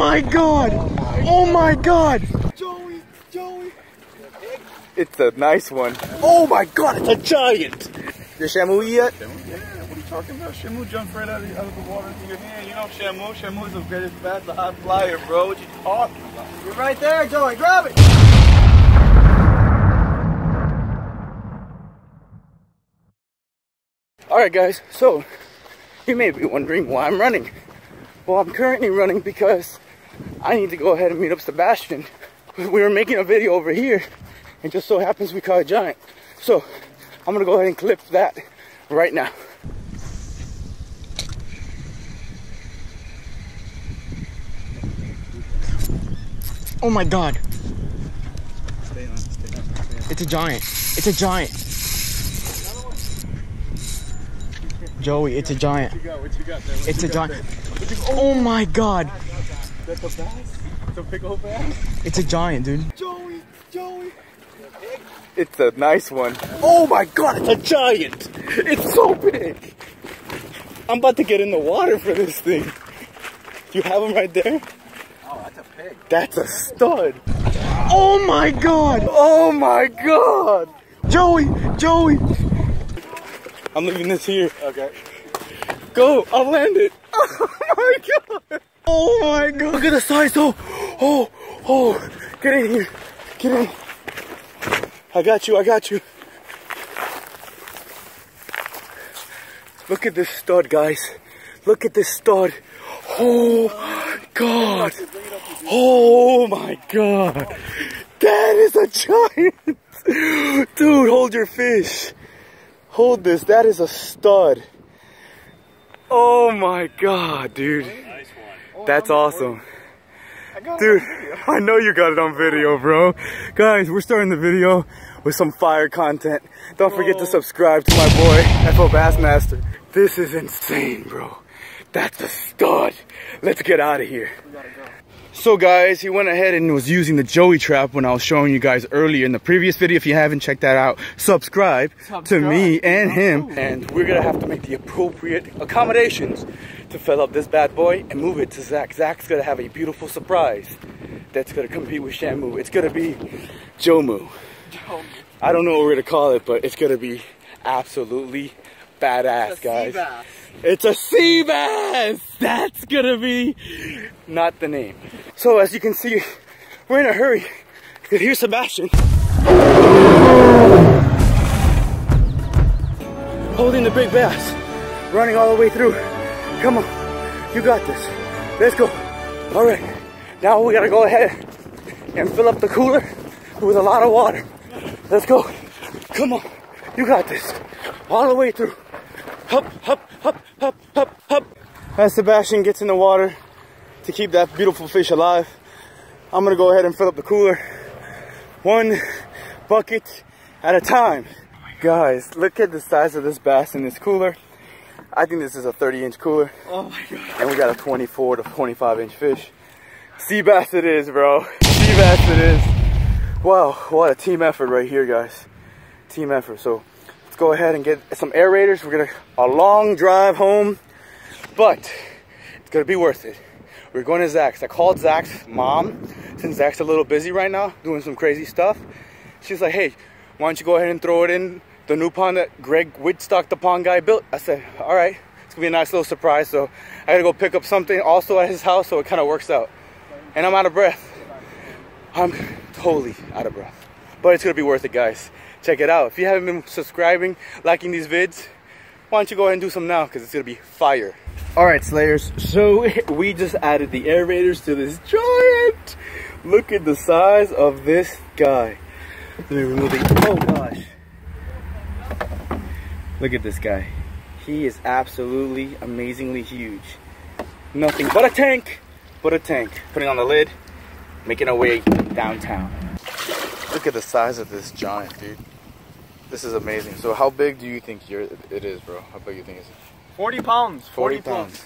my god! Oh my god! Joey! Joey! It's a nice one. Oh my god, it's a giant! The SHAMU yet? Talking about SHAMU jumps right out of the water into your hand. You know SHAMU's the greatest bat, the hot flyer, bro. What you talking about? You're right there, Joey. Grab it! Alright guys, so you may be wondering why I'm running. Well, I'm currently running because I need to go ahead and meet up Sebastian. We were making a video over here and just so happens we caught a giant. So I'm gonna go ahead and clip that right now. Oh my god. Stay on. It's a giant. It's a giant. Joey, it's a giant. What you got there? It's a giant. Oh my god. That's a bass? It's a big old bass? It's a giant, dude. Joey. It's a nice one. Oh my god, it's a giant. It's so big. I'm about to get in the water for this thing. Do you have him right there? That's a stud. Oh my god. Oh my god. Joey. I'm leaving this here. Okay. Go. I'll land it. Oh my god. Oh my god. Look at the size though. Oh. Get in here. Get in. I got you. Look at this stud, guys. Look at this stud. Oh god. Oh my god, that is a giant. Dude, hold your fish. Hold this, that is a stud. Oh my god, dude. Nice one. That's awesome. Dude, I know you got it on video, bro. Guys, we're starting the video with some fire content. Don't forget to subscribe to my boy, FO Bassmaster. This is insane, bro. That's a stud. Let's get out of here. We gotta go. So guys, he went ahead and was using the Joey trap when I was showing you guys earlier in the previous video. If you haven't checked that out, subscribe to me and him. And we're gonna have to make the appropriate accommodations to fill up this bad boy and move it to Zach. Zach's gonna have a beautiful surprise that's gonna compete with SHAMU. It's gonna be JOMU. I don't know what we're gonna call it, but it's gonna be absolutely badass, guys. It's a sea bass! That's gonna be not the name. So as you can see, we're in a hurry because here's Sebastian holding the big bass, running all the way through. Come on, you got this. Let's go. All right, now we gotta go ahead and fill up the cooler with a lot of water. Let's go. Come on, you got this. All the way through. Hop, hop, hop, hop, hop, hop. As Sebastian gets in the water to keep that beautiful fish alive, I'm gonna go ahead and fill up the cooler one bucket at a time. Guys, look at the size of this bass in this cooler. I think this is a 30-inch cooler. Oh my god. And we got a 24 to 25-inch fish. Sea bass it is, bro. Sea bass it is. Wow, what a team effort right here, guys. Team effort. So go ahead and get some aerators. We're gonna a long drive home, but it's gonna be worth it. We're going to Zach's. I called Zach's mom since Zach's a little busy right now doing some crazy stuff. She's like, hey, why don't you go ahead and throw it in the new pond that Greg Woodstock, the pond guy, built. I said, all right, it's gonna be a nice little surprise. So I gotta go pick up something also at his house, so it kind of works out. And I'm out of breath. I'm totally out of breath, but it's gonna be worth it, guys. Check it out. If you haven't been subscribing, liking these vids, why don't you go ahead and do some now, because it's going to be fire. Alright, Slayers, so we just added the aerators to this giant. Look at the size of this guy. Let me remove the... oh gosh. Look at this guy. He is absolutely amazingly huge. Nothing but a tank. But a tank. Putting on the lid, making our way downtown. Look at the size of this giant, dude. This is amazing. So how big do you think it is, bro? How big do you think it is? 40 pounds. 40 pounds.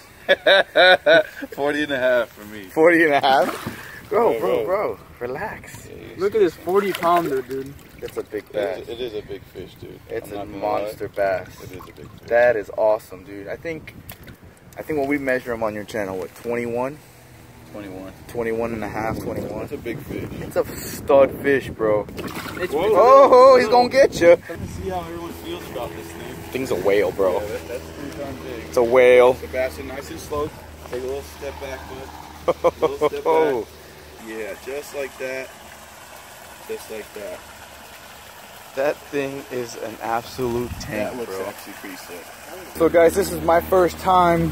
40 and a half for me. 40 and a half? Bro, relax. Yeah, look at this 40-pounder, dude. That's a big bass. It is a big fish, dude. It's a monster bass. It is a big fish. That is awesome, dude. I think when we measure them on your channel, what, 21? 21. 21 and a half, 21. That's a big fish. It's a stud fish, bro. Oh, he's gonna get you. Let's see how everyone feels about this thing. Thing's a whale, bro. Yeah, that's pretty darn big. It's a whale. Sebastian, nice and slow. Take a little step back, bud. A little step back. Yeah, just like that. Just like that. That thing is an absolute tank, that looks bro. Actually pretty sick. So guys, this is my first time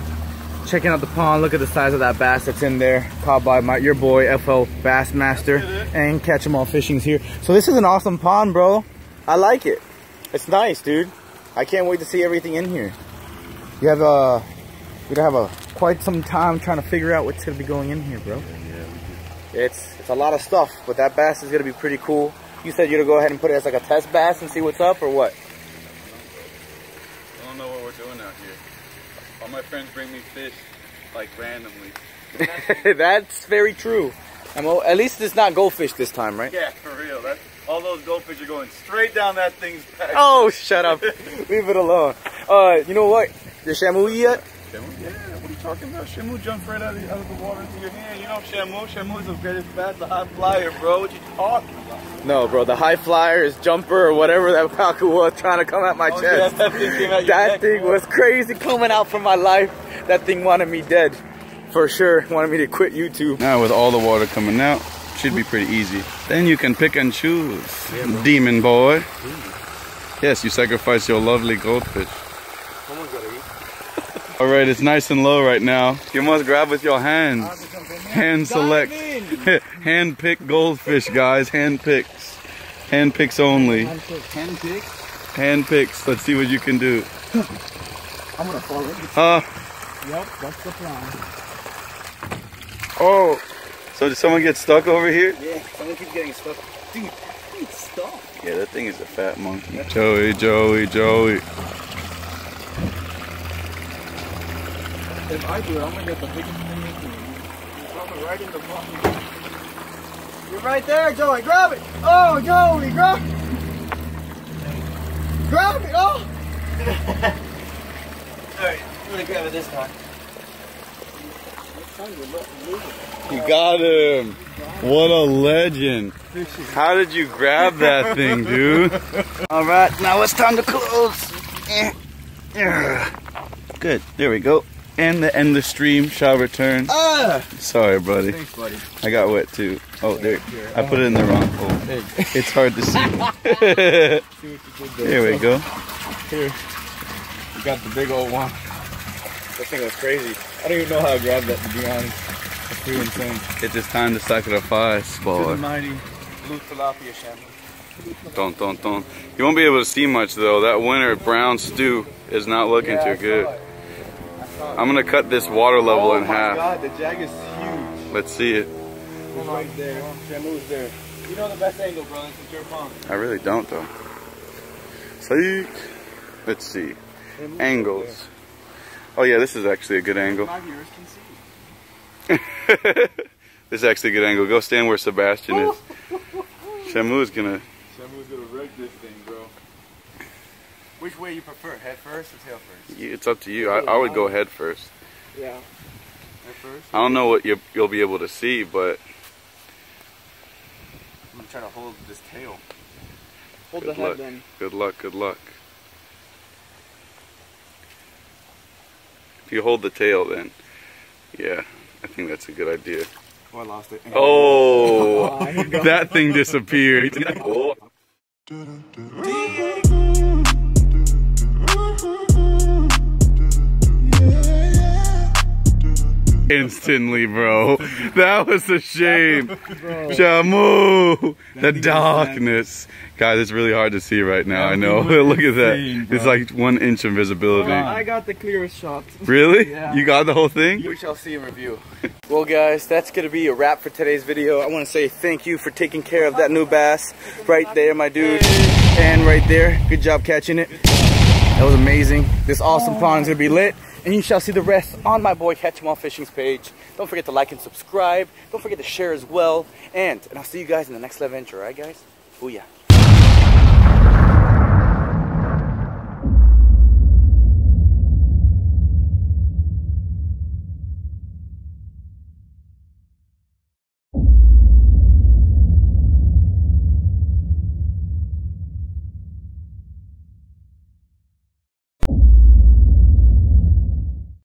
checking out the pond. Look at the size of that bass that's in there. Caught by your boy, FO Bassmaster, and Catch Em All Fishing's here. So this is an awesome pond, bro. I like it. It's nice, dude. I can't wait to see everything in here. You have we're gonna have quite some time trying to figure out what's gonna be going in here, bro. It's a lot of stuff, but that bass is gonna be pretty cool. You said you're gonna go ahead and put it as like a test bass and see what's up, or what? I don't know what we're doing out here. All my friends bring me fish, like, randomly. That's very true. At least it's not goldfish this time, right? Yeah, for real. All those goldfish are going straight down that thing's back. Oh, shut up. Leave it alone. You know what? Did SHAMU eat yet? SHAMU? Yeah, what are you talking about? SHAMU jumped right out of the water into your hand. You know SHAMU? SHAMU's the greatest bat, the high flyer, bro. What you talking about? No, bro, the high flyer is jumper or whatever that falcon was trying to come at my chest. Yeah, that thing was crazy coming out from my life. That thing wanted me dead, for sure. Wanted me to quit YouTube. Now with all the water coming out, should be pretty easy. Then you can pick and choose, yeah, demon boy. Mm. Yes, you sacrifice your lovely goldfish. Someone's gotta eat. All right, it's nice and low right now. You must grab with your hands. Hand select. Hand pick goldfish, guys. Hand picks. Hand picks only. Hand picks. Hand picks. Hand picks. Let's see what you can do. I'm gonna fall in. Yep, that's the plan. Oh, so did someone get stuck over here? Yeah, someone keeps getting stuck. Dude, it's stuck. Yeah, that thing is a fat monkey. Joey, Joey, Joey. If I do, I'm gonna get the biggest thing you can do. Right in the bottom. You're right there, Joey. Grab it! Oh, Joey, grab it! Grab it! Oh! Alright, I'm gonna grab it this time. You got him! What a legend! How did you grab that thing, dude? Alright, now it's time to close. Good, there we go. And the end of stream shall return. Sorry, buddy. Thanks, buddy. I got wet too. Oh, there. I put it in the wrong hole. It's hard to see. There we go. Here. We got the big old one. That thing was crazy. I don't even know how I grabbed that, to be honest. It's pretty insane. It's just time to sacrifice, boy. To the mighty blue tilapia, SHAMU. Don't. You won't be able to see much, though. That winter brown stew is not looking too good. I'm gonna cut this water level in half. Oh my god, the jag is huge. Let's see it. It's right there. SHAMU's there. You know the best angle, brother. It's your pond. I really don't, though. See? Let's see. Angles. Oh yeah, this is actually a good angle. My viewers can see. This is actually a good angle. Go stand where Sebastian is. SHAMU's gonna wreck this thing, bro. Which way you prefer, head first or tail first? It's up to you. I would go head first. Yeah. Head first? I don't know what you'll be able to see, but... I'm going to try to hold this tail. Hold the head then. Good luck. If you hold the tail then, yeah, I think that's a good idea. Oh, I lost it. Oh, that thing disappeared. Oh. Instantly, bro. That was a shame. SHAMU! The darkness. Guys, it's really hard to see right now, I know. Look at that. It's like 1 inch of visibility. I got the clearest shot. Really? Yeah. You got the whole thing? We shall see in review. Well, guys, that's going to be a wrap for today's video. I want to say thank you for taking care of that new bass. Right there, my dude. And right there. Good job catching it. That was amazing. This awesome pond is going to be lit. And you shall see the rest on my boy Catch Em All Fishing's page. Don't forget to like and subscribe. Don't forget to share as well. And I'll see you guys in the next adventure, alright guys? Booyah.